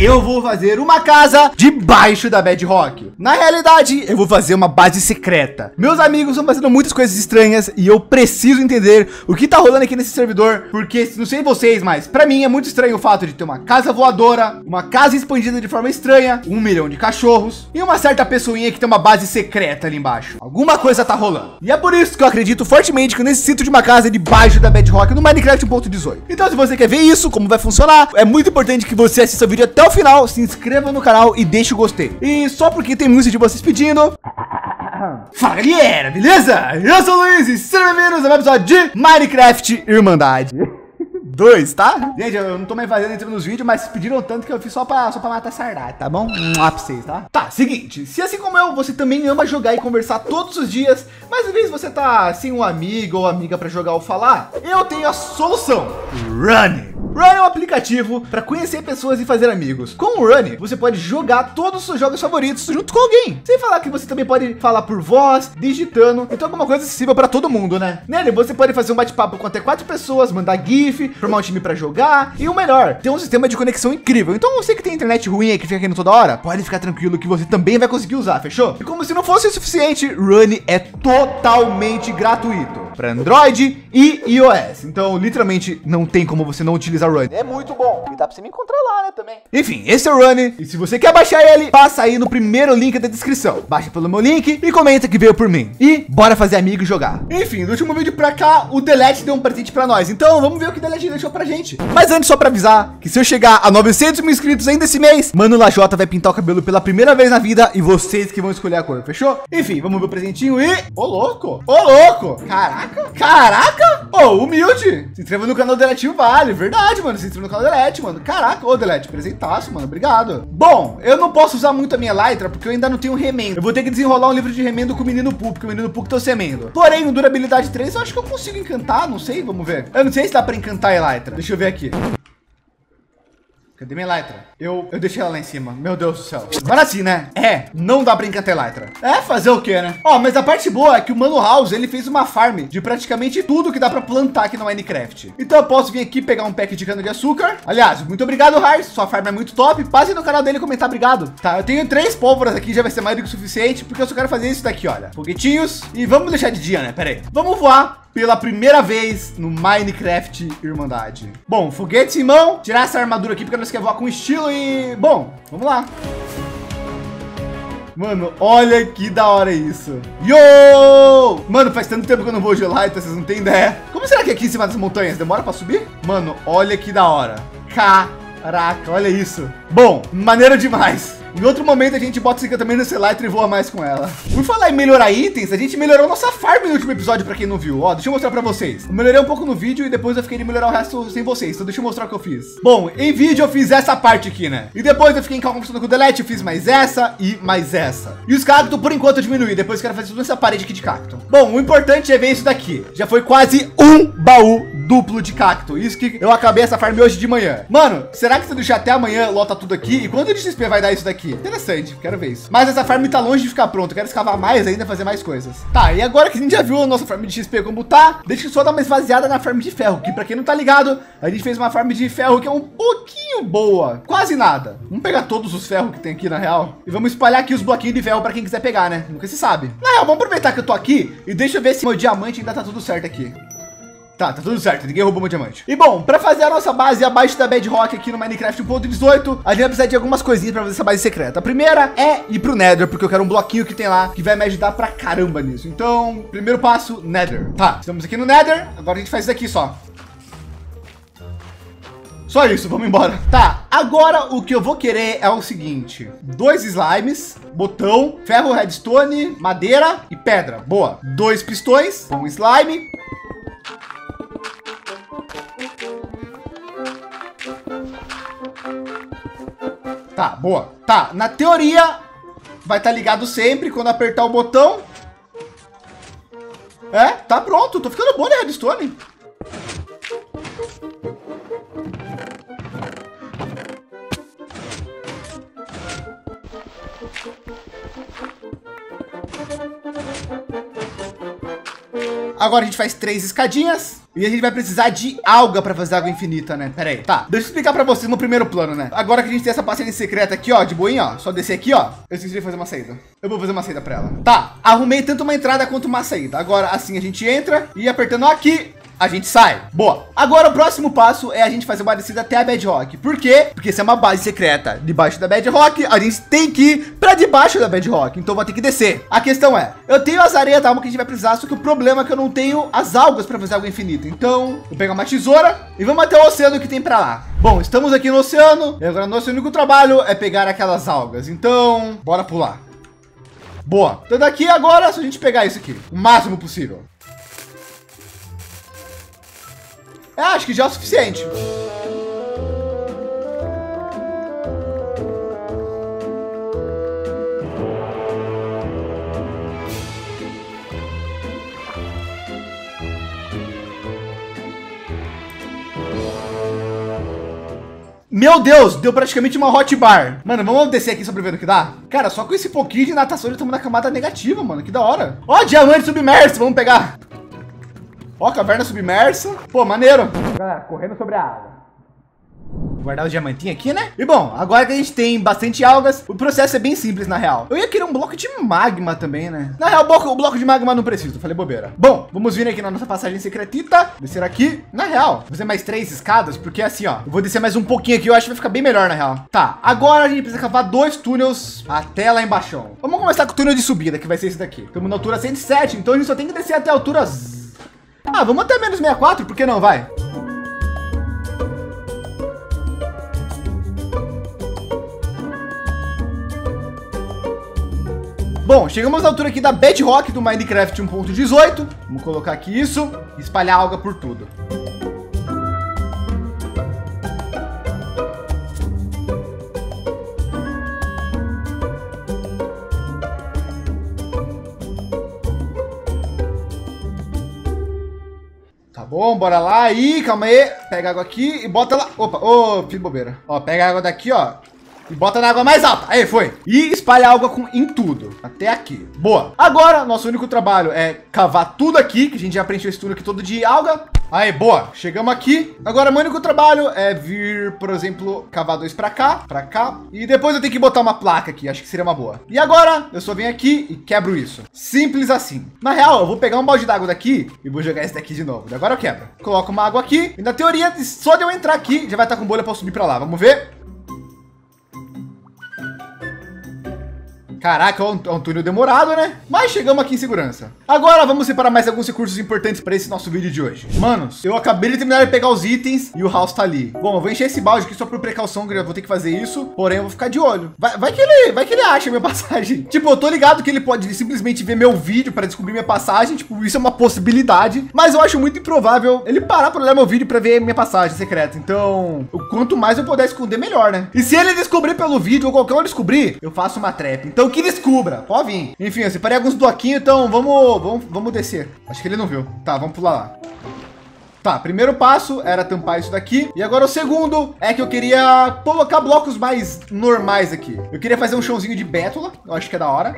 eu vou fazer uma casa debaixo da Bedrock. Na realidade, eu vou fazer uma base secreta. Meus amigos estão fazendo muitas coisas estranhas e eu preciso entender o que tá rolando aqui nesse servidor, porque, não sei vocês, mas pra mim é muito estranho o fato de ter uma casa voadora, uma casa expandida de forma estranha, 1 milhão de cachorros e uma certa pessoinha que tem uma base secreta ali embaixo. Alguma coisa tá rolando. E é por isso que eu acredito fortemente que eu necessito de uma casa debaixo da Bedrock no Minecraft 1.18. Então, se você quer ver isso, como vai funcionar, é muito importante que você assista o vídeo até o final, se inscreva no canal e deixe o gostei. E só porque tem muitos de vocês pedindo... Fala galera, beleza? Eu sou o Luiz e sejam bem-vindos a um episódio de Minecraft Irmandade 2, tá? Gente, eu não tô mais fazendo entrando nos vídeos, mas pediram tanto que eu fiz só pra matar saudade, tá bom? Um pra vocês, tá? Tá, seguinte, se assim como eu, você também ama jogar e conversar todos os dias, mas às vezes você tá sem um amigo ou amiga pra jogar ou falar, eu tenho a solução, Run! Run é um aplicativo para conhecer pessoas e fazer amigos. Com o Run, você pode jogar todos os seus jogos favoritos junto com alguém. Sem falar que você também pode falar por voz, digitando, então alguma coisa acessível para todo mundo, né? Nele, você pode fazer um bate-papo com até 4 pessoas, mandar GIF, formar um time para jogar. E o melhor, tem um sistema de conexão incrível. Então você que tem internet ruim aí, que fica caindo toda hora, pode ficar tranquilo que você também vai conseguir usar, fechou? E como se não fosse o suficiente, Run é totalmente gratuito para Android e iOS. Então, literalmente, não tem como você não utilizar o Run. É muito bom. E dá pra você me encontrar lá, né, também. Enfim, esse é o Run. E se você quer baixar ele, passa aí no primeiro link da descrição. Baixa pelo meu link e comenta que veio por mim. E bora fazer amigo e jogar. Enfim, do último vídeo pra cá, o Delete deu um presente pra nós. Então, vamos ver o que o Delete deixou pra gente. Mas antes, só pra avisar que se eu chegar a 900 mil inscritos ainda esse mês, Mano Lajota vai pintar o cabelo pela primeira vez na vida e vocês que vão escolher a cor, fechou? Enfim, vamos ver o presentinho e... Ô, louco! Ô, louco! Caraca! Caraca! Ô, humilde! Se inscreva no canal Delete vale, verdade, mano. Se inscreva no canal Delete, mano. Caraca, ô Delete, presentaço, mano. Obrigado. Bom, eu não posso usar muito a minha Elytra porque eu ainda não tenho remendo. Eu vou ter que desenrolar um livro de remendo com o menino Pupo, porque o menino Pupo tá semendo. Porém, no durabilidade 3, eu acho que eu consigo encantar, não sei, vamos ver. Eu não sei se dá pra encantar a Elytra. Deixa eu ver aqui. Cadê minha Elytra? Eu deixei ela lá em cima. Meu Deus do céu. Agora sim, né? É, não dá pra encantar Elytra. É, fazer o quê, né? Ó, mas a parte boa é que o Mano House, ele fez uma farm de praticamente tudo que dá pra plantar aqui no Minecraft. Então eu posso vir aqui pegar um pack de cana-de-açúcar. Aliás, muito obrigado, Harz. Sua farm é muito top. Passe no canal dele e comentar obrigado. Tá, eu tenho 3 pólvoras aqui, já vai ser mais do que o suficiente, porque eu só quero fazer isso daqui, olha. Foguetinhos. E vamos deixar de dia, né? Pera aí. Vamos voar pela primeira vez no Minecraft Irmandade. Bom, foguetes em mão. Tirar essa armadura aqui porque nós quer voar com estilo e... Bom, vamos lá. Mano, olha que da hora isso. Yo! Mano, faz tanto tempo que eu não vou gelar, então vocês não têm ideia. Como será que aqui em cima das montanhas demora pra subir? Mano, olha que da hora. Caraca, olha isso. Bom, maneiro demais. Em outro momento a gente bota esse também no Elytra e voa mais com ela. Por falar em melhorar itens, a gente melhorou nossa farm no último episódio pra quem não viu. Ó, deixa eu mostrar pra vocês. Eu melhorei um pouco no vídeo e depois eu fiquei de melhorar o resto sem vocês. Então deixa eu mostrar o que eu fiz. Bom, em vídeo eu fiz essa parte aqui, né? E depois eu fiquei em calma com o Delete, eu fiz mais essa e mais essa. E os cactos por enquanto eu diminuí, depois eu quero fazer toda essa parede aqui de cacto. Bom, o importante é ver isso daqui. Já foi quase um baú duplo de cacto. Isso que eu acabei essa farm hoje de manhã. Mano, será que se eu deixar até amanhã lota tudo aqui? E quando o XP vai dar isso daqui? Interessante, quero ver isso. Mas essa farm tá longe de ficar pronta. Quero escavar mais ainda, fazer mais coisas. Tá, e agora que a gente já viu a nossa farm de XP como tá, deixa eu só dar uma esvaziada na farm de ferro, que pra quem não tá ligado, a gente fez uma farm de ferro que é um pouquinho boa. Quase nada. Vamos pegar todos os ferros que tem aqui na real e vamos espalhar aqui os bloquinhos de ferro pra quem quiser pegar, né? Nunca se sabe. Na real, vamos aproveitar que eu tô aqui e deixa eu ver se meu diamante ainda tá tudo certo aqui. Tá tudo certo, ninguém roubou meu diamante. E bom, pra fazer a nossa base abaixo da Bedrock aqui no Minecraft 1.18, a gente vai precisar de algumas coisinhas pra fazer essa base secreta. A primeira é ir pro Nether, porque eu quero um bloquinho que tem lá, que vai me ajudar pra caramba nisso. Então, primeiro passo, Nether. Tá, estamos aqui no Nether, agora a gente faz isso aqui só. Só isso, vamos embora. Tá, agora o que eu vou querer é o seguinte. 2 slimes, botão, ferro, redstone, madeira e pedra. Boa. 2 pistões, um slime... Tá, boa. Tá, na teoria, vai estar ligado sempre quando apertar o botão. É, tá pronto. Tô ficando bom, né, Redstone? Agora a gente faz 3 escadinhas. E a gente vai precisar de alga pra fazer água infinita, né? Pera aí, tá. Deixa eu explicar pra vocês no primeiro plano, né? Agora que a gente tem essa passagem secreta aqui, ó, de boinha, ó. Só descer aqui, ó. Eu esqueci de fazer uma saída. Eu vou fazer uma saída pra ela. Tá, arrumei tanto uma entrada quanto uma saída. Agora, assim, a gente entra e apertando aqui... a gente sai. Boa. Agora o próximo passo é a gente fazer uma descida até a Bedrock. Por quê? Porque se é uma base secreta debaixo da Bedrock, a gente tem que ir pra debaixo da Bedrock. Então vai ter que descer. A questão é, eu tenho as areias da alma que a gente vai precisar, só que o problema é que eu não tenho as algas pra fazer algo infinito. Então, vou pegar uma tesoura e vamos até o oceano que tem pra lá. Bom, estamos aqui no oceano e agora nosso único trabalho é pegar aquelas algas. Então, bora pular. Boa. Então daqui agora, se a gente pegar isso aqui, o máximo possível. É, acho que já é o suficiente. Meu Deus, deu praticamente uma hot bar. Mano, vamos descer aqui sobre ver o que dá? Cara, só com esse pouquinho de natação já estamos na camada negativa, mano. Que da hora. Ó, diamante submerso, vamos pegar. Ó, caverna submersa. Pô, maneiro. Galera, correndo sobre a água. Guardar os diamantinhos aqui, né? E bom, agora que a gente tem bastante algas, o processo é bem simples, na real. Eu ia querer um bloco de magma também, né? Na real, o bloco de magma não preciso, falei bobeira. Bom, vamos vir aqui na nossa passagem secretita. Descer aqui. Na real, vou fazer mais 3 escadas, porque assim, ó, eu vou descer mais um pouquinho aqui. Eu acho que vai ficar bem melhor, na real. Tá, agora a gente precisa cavar 2 túneis até lá embaixo. Vamos começar com o túnel de subida, que vai ser esse daqui. Estamos na altura 107, então a gente só tem que descer até a altura... Ah, vamos até menos 64, por que não, vai? Bom, chegamos na altura aqui da Bedrock do Minecraft 1.18. Vamos colocar aqui isso e espalhar alga por tudo. Bom, bora lá aí, calma aí. Pega a água aqui e bota lá. Opa, ô, que bobeira. Ó, pega a água daqui, ó. E bota na água mais alta. Aí, foi. E espalha água em tudo. Até aqui. Boa. Agora, nosso único trabalho é cavar tudo aqui, que a gente já preencheu esse túnel aqui todo de alga. Aí, boa. Chegamos aqui. Agora, meu único trabalho é vir, por exemplo, cavar 2 pra cá. E depois eu tenho que botar uma placa aqui. Acho que seria uma boa. E agora, eu só venho aqui e quebro isso. Simples assim. Na real, eu vou pegar um balde d'água daqui e vou jogar esse daqui de novo. Agora eu quebro. Coloco uma água aqui. E na teoria, só de eu entrar aqui, já vai estar com bolha pra eu subir pra lá. Vamos ver. Caraca, é um túnel demorado, né? Mas chegamos aqui em segurança. Agora vamos separar mais alguns recursos importantes para esse nosso vídeo de hoje. Manos, eu acabei de terminar de pegar os itens e o House tá ali. Bom, eu vou encher esse balde aqui só por precaução, que eu vou ter que fazer isso. Porém, eu vou ficar de olho. Vai que ele acha minha passagem. Tipo, eu tô ligado que ele pode simplesmente ver meu vídeo para descobrir minha passagem. Tipo, isso é uma possibilidade. Mas eu acho muito improvável ele parar para olhar meu vídeo para ver minha passagem secreta. Então, quanto mais eu puder esconder, melhor, né? E se ele descobrir pelo vídeo ou qualquer um descobrir, eu faço uma trap. Então, que descubra, pode vir. Enfim, eu separei alguns bloquinhos, então vamos descer. Acho que ele não viu. Tá, vamos pular lá. Tá, primeiro passo era tampar isso daqui. E agora o segundo é que eu queria colocar blocos mais normais aqui. Eu queria fazer um chãozinho de bétula, eu acho que é da hora.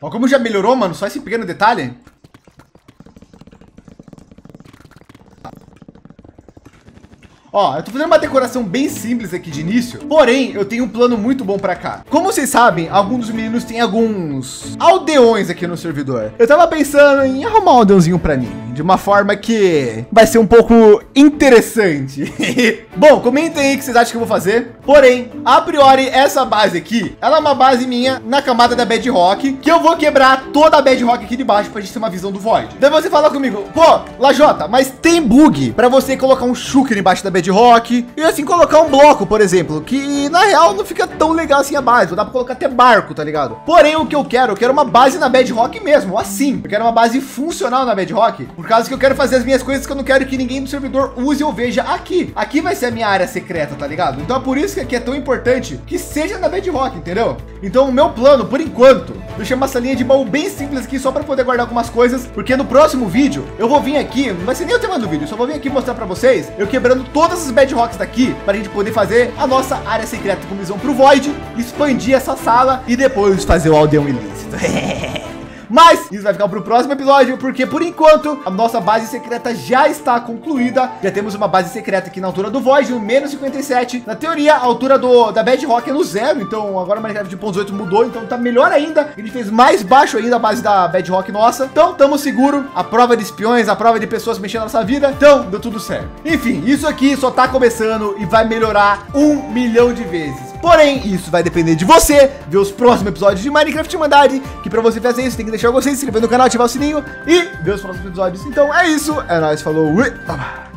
Ó, como já melhorou, mano, só esse pequeno detalhe. Ó, eu tô fazendo uma decoração bem simples aqui de início, porém, eu tenho um plano muito bom pra cá. Como vocês sabem, alguns dos meninos têm alguns aldeões aqui no servidor. Eu tava pensando em arrumar um aldeãozinho pra mim, de uma forma que vai ser um pouco interessante. Bom, comentem aí o que vocês acham que eu vou fazer. Porém, a priori, essa base aqui, ela é uma base minha na camada da Bedrock, que eu vou quebrar toda a Bedrock aqui de baixo pra gente ter uma visão do Void. Daí você fala comigo, pô, Lajota, mas tem bug pra você colocar um shulker embaixo da Bedrock e assim colocar um bloco, por exemplo, que na real não fica tão legal assim a base, dá pra colocar até barco, tá ligado? Porém, o que eu quero uma base na Bedrock mesmo, assim, eu quero uma base funcional na Bedrock, por causa que eu quero fazer as minhas coisas que eu não quero que ninguém do servidor use ou veja aqui. Aqui vai ser a minha área secreta, tá ligado? Então é por isso isso que aqui é tão importante, que seja na Bedrock, entendeu? Então o meu plano, por enquanto, deixar uma salinha de baú bem simples aqui, só para poder guardar algumas coisas, porque no próximo vídeo eu vou vir aqui, não vai ser nem o tema do vídeo, só vou vir aqui mostrar para vocês, eu quebrando todas as Bedrocks daqui, para a gente poder fazer a nossa área secreta com visão pro Void, expandir essa sala e depois fazer o aldeão ilícito. Mas isso vai ficar para o próximo episódio, porque por enquanto a nossa base secreta já está concluída. Já temos uma base secreta aqui na altura do Void, no menos 57. Na teoria, a altura da Bedrock é no zero, então agora o Minecraft 1.8 mudou, então tá melhor ainda. Ele fez mais baixo ainda a base da Bedrock nossa, então estamos seguros. A prova de espiões, a prova de pessoas mexendo na nossa vida, então deu tudo certo. Enfim, isso aqui só tá começando e vai melhorar 1 milhão de vezes. Porém, isso vai depender de você ver os próximos episódios de Minecraft Irmandade, que pra você fazer isso, tem que deixar o gostei, se inscrever no canal, ativar o sininho e ver os próximos episódios. Então é isso, é nóis, falou, ui, tá.